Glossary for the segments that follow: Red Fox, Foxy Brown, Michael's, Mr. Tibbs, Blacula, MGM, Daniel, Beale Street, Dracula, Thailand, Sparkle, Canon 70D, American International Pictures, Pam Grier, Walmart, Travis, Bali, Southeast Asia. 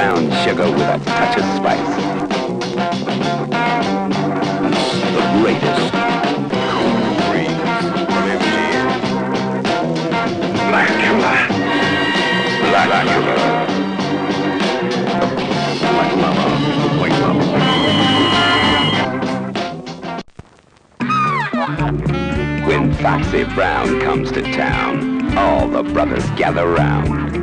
brown sugar with a touch of spice. The greatest. Cold Breeze from MGM. Blacula. Black mama. White mama. When Foxy Brown comes to town, all the brothers gather round.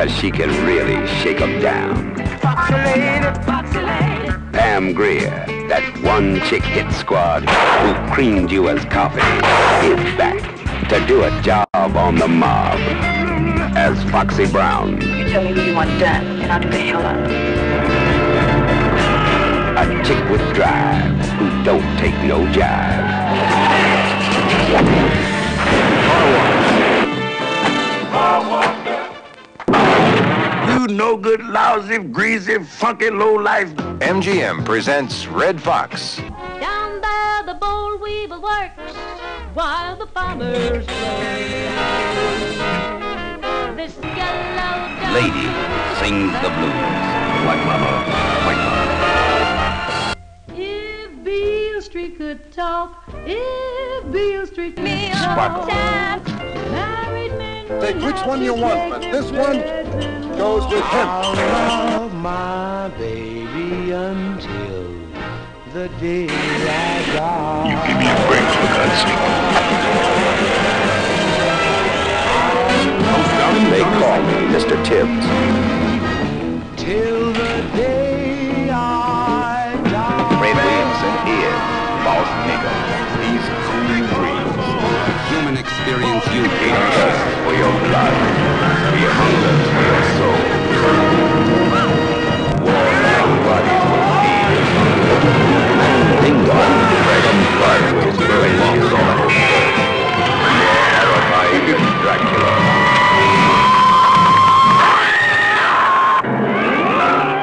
Cause she can really shake 'em down. Foxy lady, Foxy lady. Pam Grier, that one chick hit squad who creamed you as coffee, is back to do a job on the mob as Foxy Brown. You tell me who you want done, and I'll do the hell out of it. A chick with drive who don't take no jive. No good, lousy, greasy, funky, low-life. MGM presents Red Fox. Down there the boll weevil works while the farmers play. This yellow lady sings the blues. White mama, white mama. If Beale Street could talk, if Beale Street could talk. Sparkle. Take which one you want, but this one goes with him. I'll love my baby until the day I die. You give me a break, for God's sake. They call me Mr. Tibbs. Till the day I die. Red lips and ears, false nigga. These cool dreams. Human experience you hate for your blood. Be a hunger for your soul. War young bodies will feed his hunger. Ding-dong, dragon blood will burn his soul. Terrified Dracula.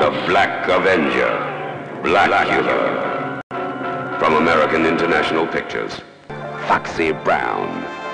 The Black Avenger, Blacula. From American International Pictures, Foxy Brown.